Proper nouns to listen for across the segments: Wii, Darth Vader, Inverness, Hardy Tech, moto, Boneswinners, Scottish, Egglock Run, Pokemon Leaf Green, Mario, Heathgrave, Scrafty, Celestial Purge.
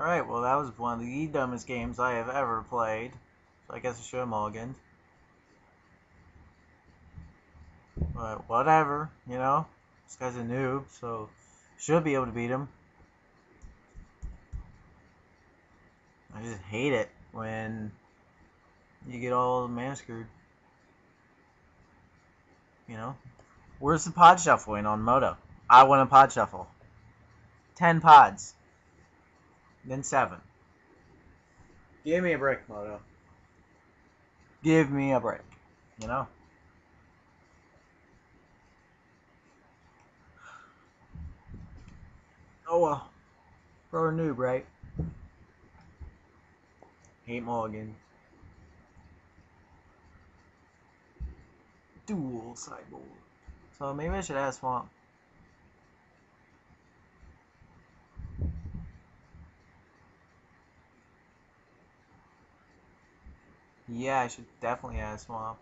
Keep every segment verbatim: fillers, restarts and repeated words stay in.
Alright, well that was one of the dumbest games I have ever played. So I guess I should have mulliganed. But whatever, you know. This guy's a noob, so should be able to beat him. I just hate it when you get all man-screwed. You know? Where's the pod shuffling on Moto? I want a pod shuffle. Ten pods. Then seven. Give me a break, Moto. Give me a break. You know? Oh well. Pro or noob, right? Hate mulligan. Dual sideboard. So maybe I should add Swamp. Yeah, I should definitely add Swamp.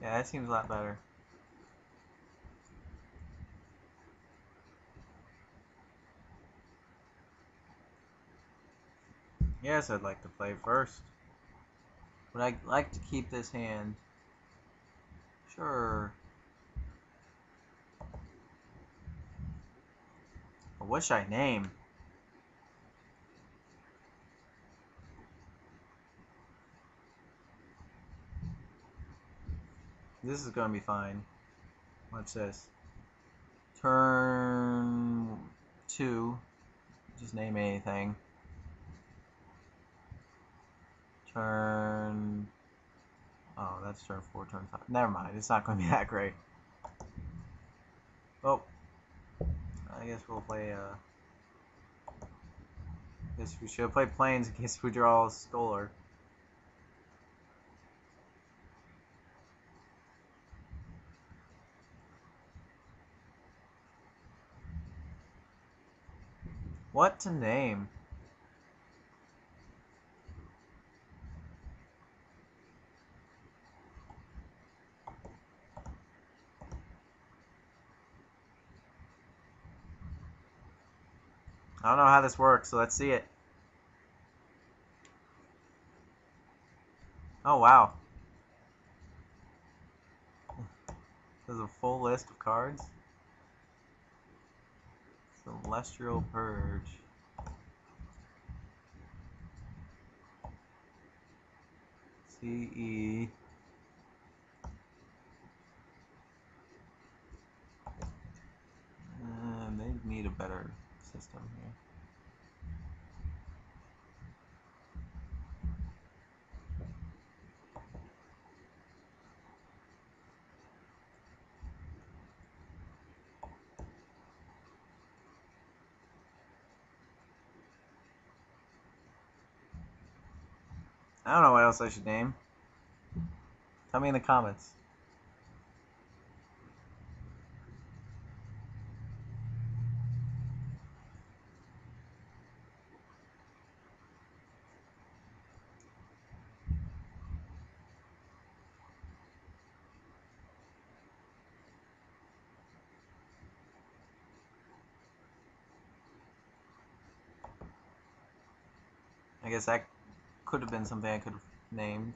Yeah, that seems a lot better. Yes, I'd like to play first. Would I like to keep this hand? Sure. I wish I named. This is gonna be fine. Watch this. Turn two. Just name anything. Turn. Oh, that's turn four, turn five. Never mind. It's not gonna be that great. Oh. I guess we'll play. Uh. I guess we should play planes in case we draw a Stolar. What to name? I don't know how this works, so let's see it. Oh wow. There's a full list of cards. Celestial Purge. C E. Uh, they need a better system here. I don't know what else I should name. Tell me in the comments. I guess that could have been something I could have named.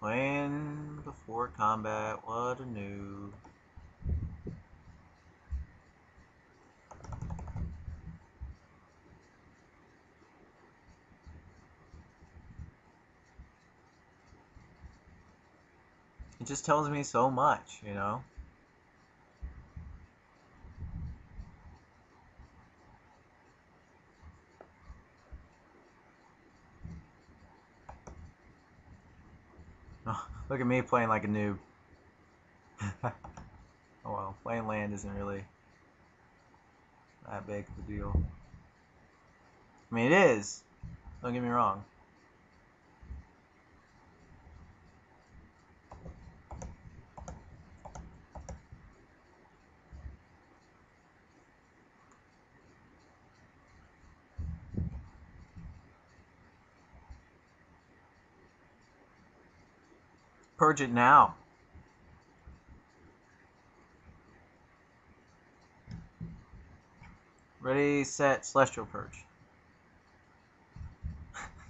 Playing before combat, what a noob. it just tells me so much, you know? Oh, look at me playing like a noob. Oh well, playing land isn't really that big of a deal. I mean, it is. Don't get me wrong. Purge it now. Ready, set, Celestial Purge.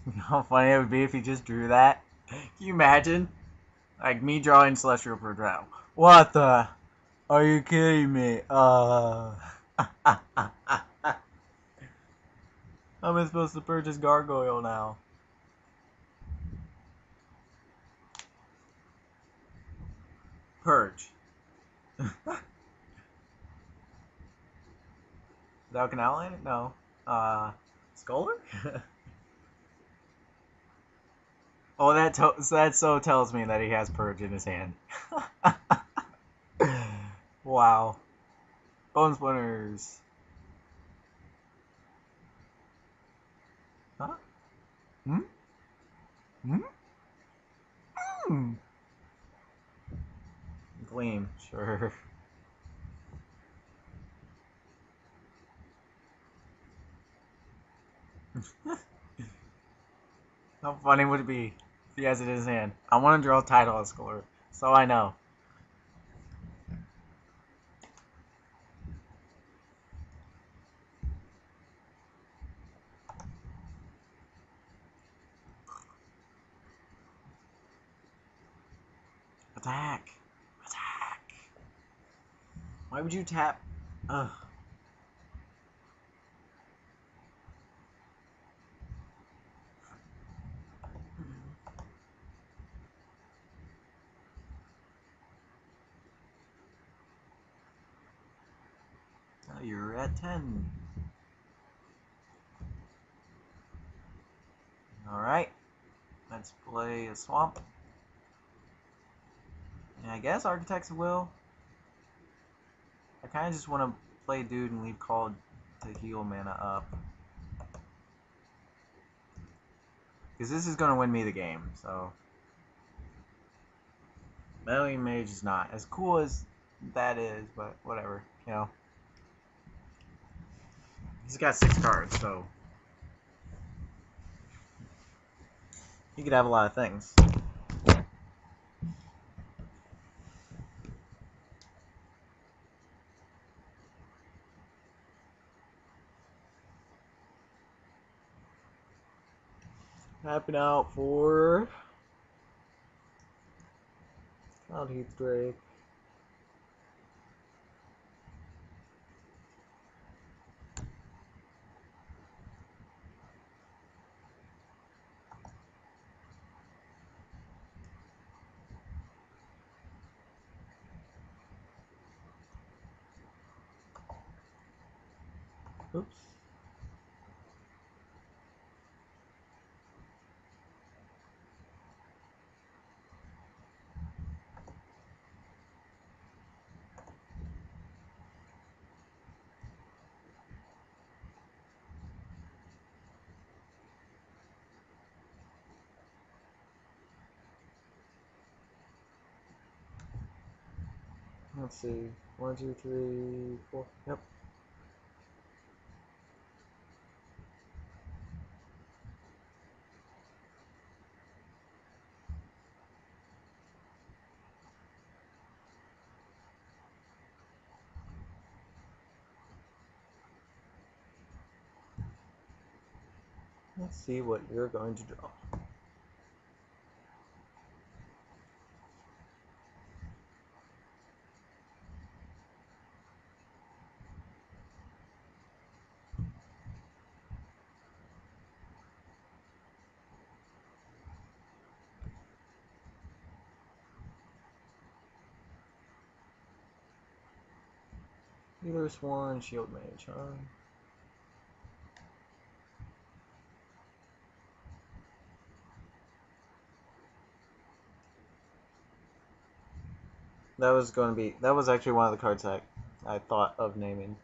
You know how funny it would be if you just drew that? Can you imagine? Like me drawing Celestial Purge now. What the? Are you kidding me? Uh. How am I supposed to purge this gargoyle now? Purge. Is that how I can outline it? No. Uh, Scholar? Oh, that, to that so tells me that he has Purge in his hand. Wow. Boneswinners. Huh? Hmm? Hmm? Hmm. Gleam, sure. How funny would it be if he has it in his hand? I want to draw a title as Scholar, so I know. Attack. Why would you tap? Ugh. Now you're at ten. Alright. Let's play a swamp. And I guess Architects will. I kind of just want to play dude and leave Call to heal mana up. Because this is going to win me the game, so. Melee Mage is not. As cool as that is, but whatever, you know. He's got six cards, so. He could have a lot of things. Tapping out for Cloud Heathgrave. Oops. Let's see, one, two, three, four, yep. Let's see what you're going to draw. Healer, Sworn, Shield Mage, huh? That was going to be, that was actually one of the cards I, I thought of naming.